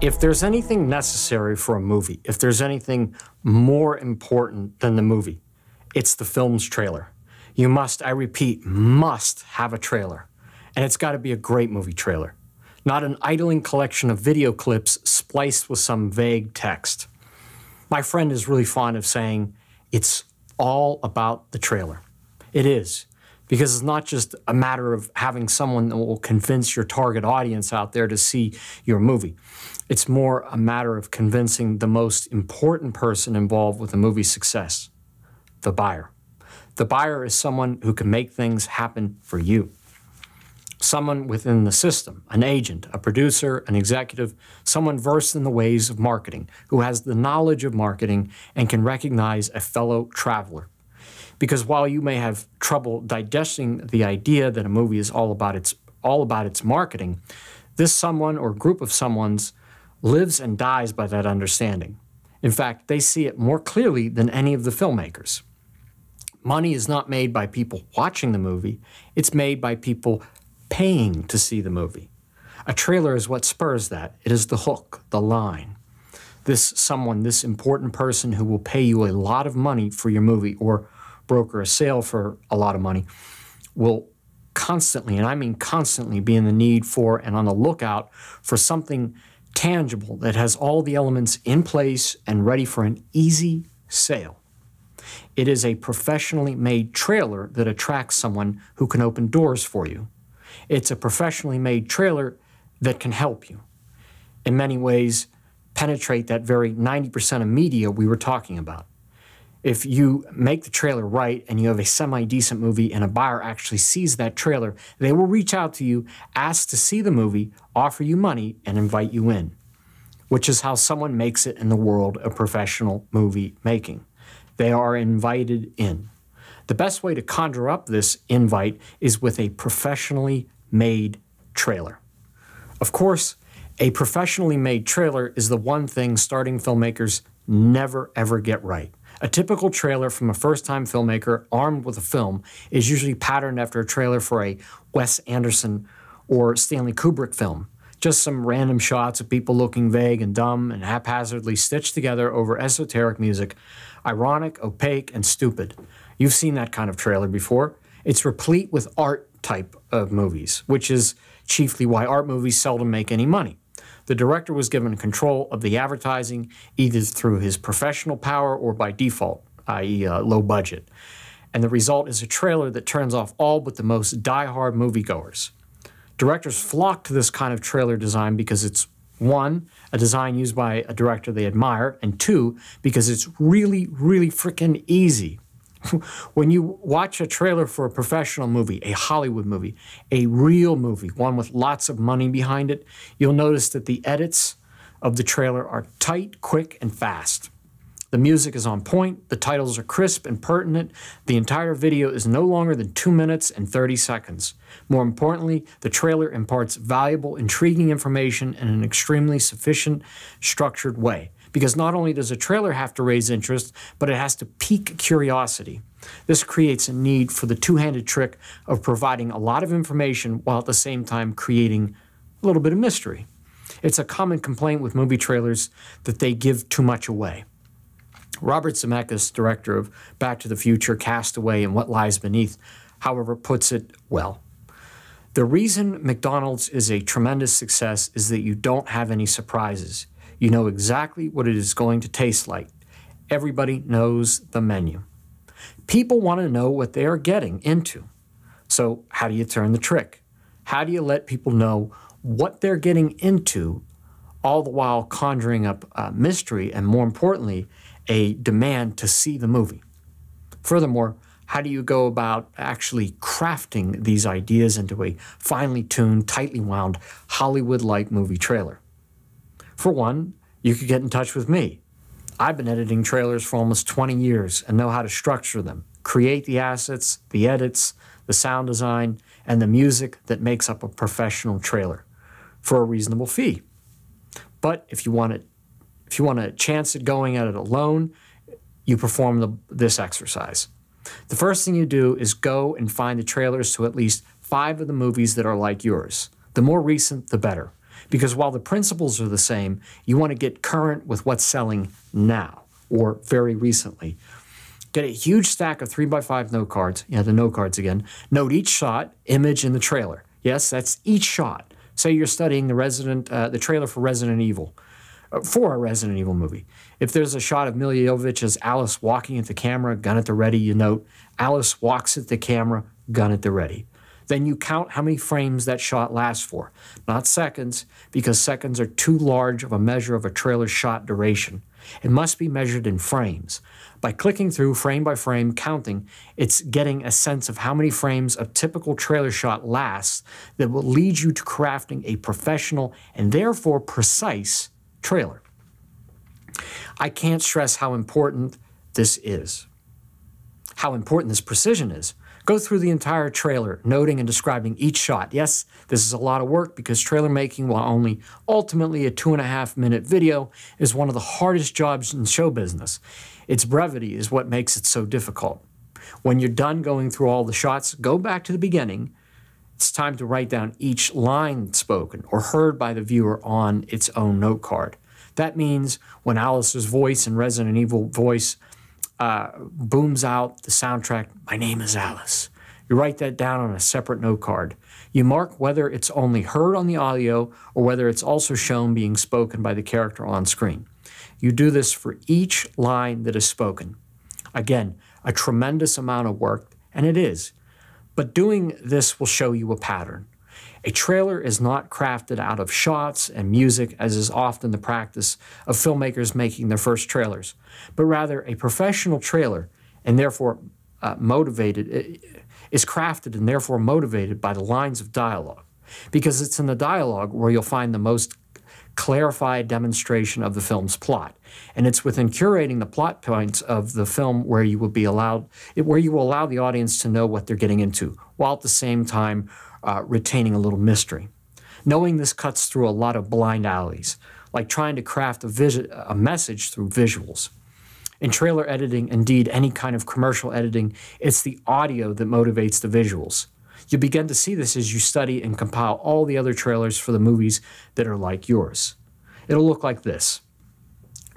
If there's anything necessary for a movie, if there's anything more important than the movie, it's the film's trailer. You must, I repeat, must have a trailer. And it's got to be a great movie trailer, not an idling collection of video clips spliced with some vague text. My friend is really fond of saying, it's all about the trailer. It is, because it's not just a matter of having someone that will convince your target audience out there to see your movie. It's more a matter of convincing the most important person involved with a movie's success, the buyer. The buyer is someone who can make things happen for you. Someone within the system, an agent, a producer, an executive, someone versed in the ways of marketing, who has the knowledge of marketing and can recognize a fellow traveler. Because while you may have trouble digesting the idea that a movie is all about its marketing, this someone or group of someones lives and dies by that understanding. In fact, they see it more clearly than any of the filmmakers. Money is not made by people watching the movie, it's made by people paying to see the movie. A trailer is what spurs that. It is the hook, the line. This someone, this important person who will pay you a lot of money for your movie or broker a sale for a lot of money will constantly, and I mean constantly, be in the need for and on the lookout for something tangible that has all the elements in place and ready for an easy sale. It is a professionally made trailer that attracts someone who can open doors for you. It's a professionally made trailer that can help you, in many ways, penetrate that very 90% of media we were talking about. If you make the trailer right and you have a semi-decent movie and a buyer actually sees that trailer, they will reach out to you, ask to see the movie, offer you money, and invite you in, which is how someone makes it in the world of professional movie making. They are invited in. The best way to conjure up this invite is with a professionally made trailer. Of course, a professionally made trailer is the one thing starting filmmakers never ever get right. A typical trailer from a first-time filmmaker armed with a film is usually patterned after a trailer for a Wes Anderson or Stanley Kubrick film. Just some random shots of people looking vague and dumb and haphazardly stitched together over esoteric music, ironic, opaque, and stupid. You've seen that kind of trailer before. It's replete with art type of movies, which is chiefly why art movies seldom make any money. The director was given control of the advertising either through his professional power or by default, i.e. low budget. And the result is a trailer that turns off all but the most die-hard moviegoers. Directors flock to this kind of trailer design because it's, one, a design used by a director they admire, and two, because it's really, really freaking easy. When you watch a trailer for a professional movie, a Hollywood movie, a real movie, one with lots of money behind it, you'll notice that the edits of the trailer are tight, quick, and fast. The music is on point, the titles are crisp and pertinent, the entire video is no longer than 2 minutes and 30 seconds. More importantly, the trailer imparts valuable, intriguing information in an extremely sufficient, structured way. Because not only does a trailer have to raise interest, but it has to pique curiosity. This creates a need for the two-handed trick of providing a lot of information while at the same time creating a little bit of mystery. It's a common complaint with movie trailers that they give too much away. Robert Zemeckis, director of Back to the Future, Cast Away, and What Lies Beneath, however, puts it well. The reason McDonald's is a tremendous success is that you don't have any surprises. You know exactly what it is going to taste like. Everybody knows the menu. People want to know what they are getting into. So how do you turn the trick? How do you let people know what they're getting into, all the while conjuring up mystery and, more importantly, a demand to see the movie? Furthermore, how do you go about actually crafting these ideas into a finely tuned, tightly wound, Hollywood-like movie trailer? For one, you could get in touch with me. I've been editing trailers for almost 20 years and know how to structure them, create the assets, the edits, the sound design, and the music that makes up a professional trailer for a reasonable fee. But if you want a chance at going at it alone, you perform this exercise. The first thing you do is go and find the trailers to at least 5 of the movies that are like yours. The more recent, the better. Because while the principles are the same, you want to get current with what's selling now or very recently. Get a huge stack of 3x5 note cards. Yeah, the note cards again. Note each shot, image, and the trailer. Yes, that's each shot. Say you're studying the trailer for Resident Evil, for a Resident Evil movie. If there's a shot of Mila Jovovich as Alice walking at the camera, gun at the ready, you note, Alice walks at the camera, gun at the ready. Then you count how many frames that shot lasts for, not seconds, because seconds are too large of a measure of a trailer's shot duration. It must be measured in frames. By clicking through frame by frame counting, it's getting a sense of how many frames a typical trailer shot lasts that will lead you to crafting a professional and therefore precise trailer. I can't stress how important this is, how important this precision is. Go through the entire trailer, noting and describing each shot. Yes, this is a lot of work because trailer making, while only ultimately a 2.5-minute video, is one of the hardest jobs in show business. Its brevity is what makes it so difficult. When you're done going through all the shots, go back to the beginning. It's time to write down each line spoken or heard by the viewer on its own note card. That means when Alice's voice and Resident Evil voice booms out the soundtrack, "My name is Alice." You write that down on a separate note card. You mark whether it's only heard on the audio or whether it's also shown being spoken by the character on screen. You do this for each line that is spoken. Again, a tremendous amount of work, and it is. But doing this will show you a pattern. A trailer is not crafted out of shots and music, as is often the practice of filmmakers making their first trailers, but rather a professional trailer, and therefore is crafted and therefore motivated by the lines of dialogue, because it's in the dialogue where you'll find the most clarified demonstration of the film's plot, and it's within curating the plot points of the film where you will be allowed, where you will allow the audience to know what they're getting into, while at the same time retaining a little mystery. Knowing this cuts through a lot of blind alleys, like trying to craft a message through visuals. In trailer editing, indeed any kind of commercial editing, it's the audio that motivates the visuals. You begin to see this as you study and compile all the other trailers for the movies that are like yours. It'll look like this.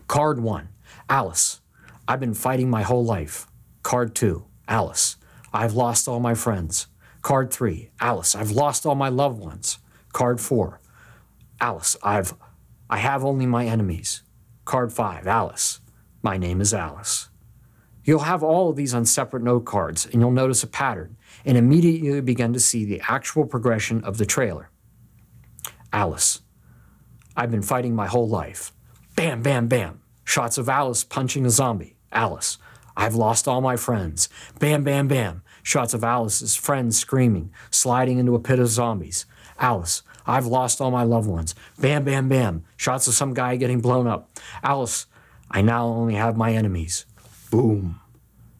Card 1, Alice, I've been fighting my whole life. Card 2, Alice, I've lost all my friends. Card 3, Alice, I've lost all my loved ones. Card 4, Alice, I have only my enemies. Card 5, Alice, my name is Alice. You'll have all of these on separate note cards, and you'll notice a pattern, and immediately begin to see the actual progression of the trailer. Alice, I've been fighting my whole life. Bam, bam, bam. Shots of Alice punching a zombie. Alice, I've lost all my friends. Bam, bam, bam. Shots of Alice's friends screaming, sliding into a pit of zombies. Alice, I've lost all my loved ones. Bam, bam, bam. Shots of some guy getting blown up. Alice, I now only have my enemies. Boom.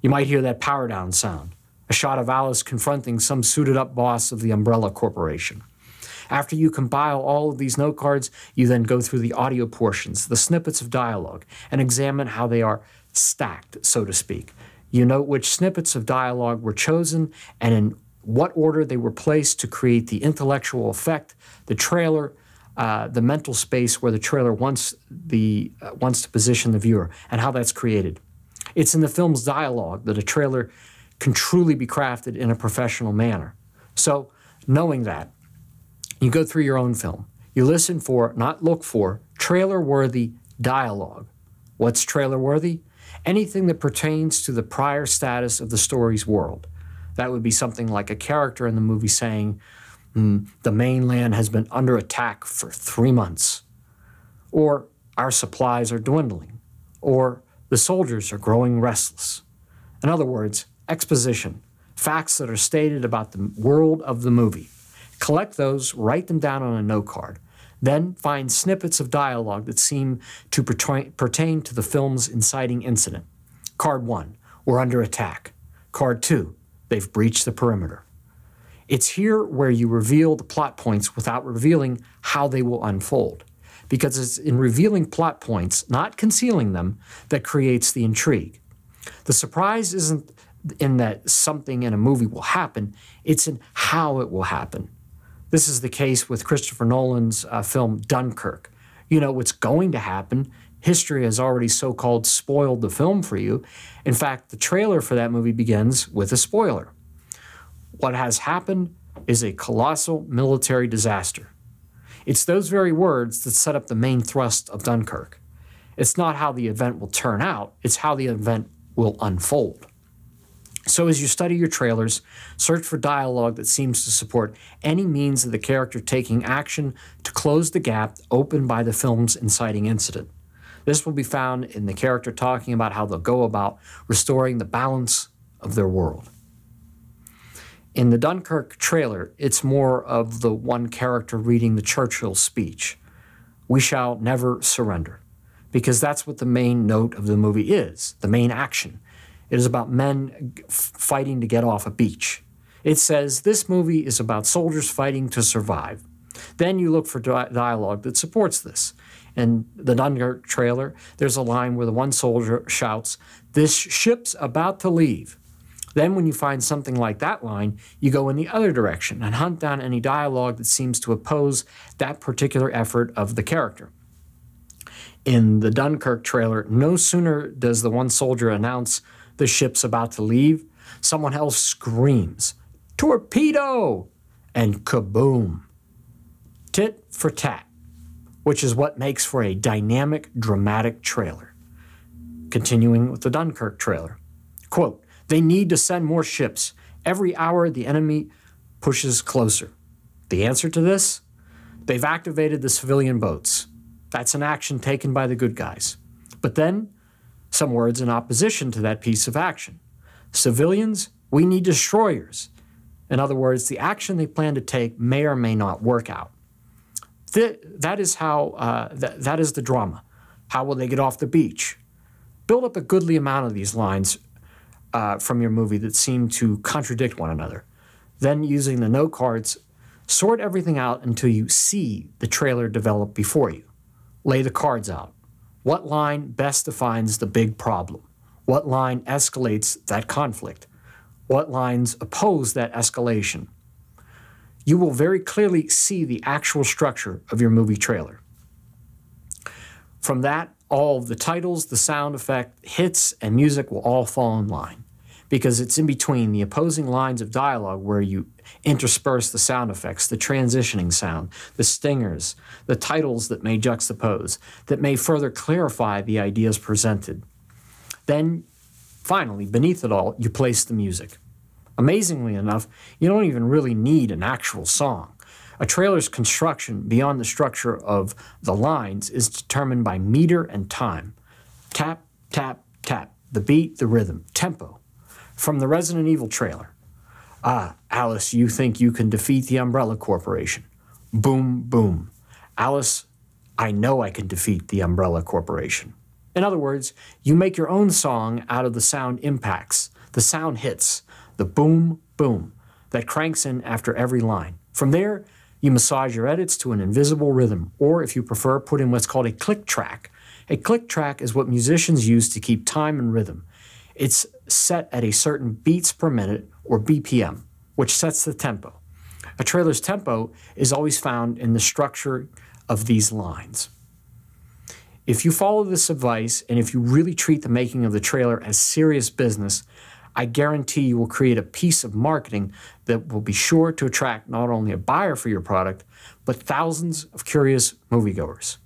You might hear that power down sound. A shot of Alice confronting some suited up boss of the Umbrella Corporation. After you compile all of these note cards, you then go through the audio portions, the snippets of dialogue, and examine how they are stacked, so to speak. You note which snippets of dialogue were chosen and in what order they were placed to create the intellectual effect, the trailer, the mental space where the trailer wants to position the viewer, and how that's created. It's in the film's dialogue that a trailer can truly be crafted in a professional manner. So, knowing that, you go through your own film. You listen for, not look for, trailer-worthy dialogue. What's trailer-worthy? Anything that pertains to the prior status of the story's world. That would be something like a character in the movie saying, the mainland has been under attack for 3 months, or our supplies are dwindling, or the soldiers are growing restless. In other words, exposition, facts that are stated about the world of the movie. Collect those, write them down on a note card. Then find snippets of dialogue that seem to pertain to the film's inciting incident. Card 1, we're under attack. Card 2, they've breached the perimeter. It's here where you reveal the plot points without revealing how they will unfold, because it's in revealing plot points, not concealing them, that creates the intrigue. The surprise isn't in that something in a movie will happen, it's in how it will happen. This is the case with Christopher Nolan's film Dunkirk. You know what's going to happen. History has already so-called spoiled the film for you. In fact, the trailer for that movie begins with a spoiler. What has happened is a colossal military disaster. It's those very words that set up the main thrust of Dunkirk. It's not how the event will turn out, it's how the event will unfold. So as you study your trailers, search for dialogue that seems to support any means of the character taking action to close the gap opened by the film's inciting incident. This will be found in the character talking about how they'll go about restoring the balance of their world. In the Dunkirk trailer, it's more of the one character reading the Churchill speech, "We shall never surrender," because that's what the main note of the movie is, the main action. It is about men fighting to get off a beach. It says this movie is about soldiers fighting to survive. Then you look for dialogue that supports this. In the Dunkirk trailer, there's a line where the one soldier shouts, "This ship's about to leave." Then when you find something like that line, you go in the other direction and hunt down any dialogue that seems to oppose that particular effort of the character. In the Dunkirk trailer, no sooner does the one soldier announce, "The ship's about to leave," someone else screams, "Torpedo!" and kaboom. Tit for tat, which is what makes for a dynamic, dramatic trailer. Continuing with the Dunkirk trailer, quote, "They need to send more ships. Every hour, the enemy pushes closer." The answer to this? They've activated the civilian boats. That's an action taken by the good guys. But then, some words in opposition to that piece of action. "Civilians, we need destroyers." In other words, the action they plan to take may or may not work out. That is the drama. How will they get off the beach? Build up a goodly amount of these lines from your movie that seem to contradict one another. Then, using the note cards, sort everything out until you see the trailer develop before you. Lay the cards out. What line best defines the big problem? What line escalates that conflict? What lines oppose that escalation? You will very clearly see the actual structure of your movie trailer. From that, all of the titles, the sound effect, hits, and music will all fall in line, because it's in between the opposing lines of dialogue where you intersperse the sound effects, the transitioning sound, the stingers, the titles that may juxtapose, that may further clarify the ideas presented. Then, finally, beneath it all, you place the music. Amazingly enough, you don't even really need an actual song. A trailer's construction beyond the structure of the lines is determined by meter and time. Tap, tap, tap, the beat, the rhythm, tempo. From the Resident Evil trailer, "Ah, Alice, you think you can defeat the Umbrella Corporation." Boom, boom. "Alice, I know I can defeat the Umbrella Corporation." In other words, you make your own song out of the sound impacts, the sound hits, the boom, boom, that cranks in after every line. From there, you massage your edits to an invisible rhythm, or if you prefer, put in what's called a click track. A click track is what musicians use to keep time and rhythm. It's set at a certain beats per minute, or BPM, which sets the tempo. A trailer's tempo is always found in the structure of these lines. If you follow this advice, and if you really treat the making of the trailer as serious business, I guarantee you will create a piece of marketing that will be sure to attract not only a buyer for your product, but thousands of curious moviegoers.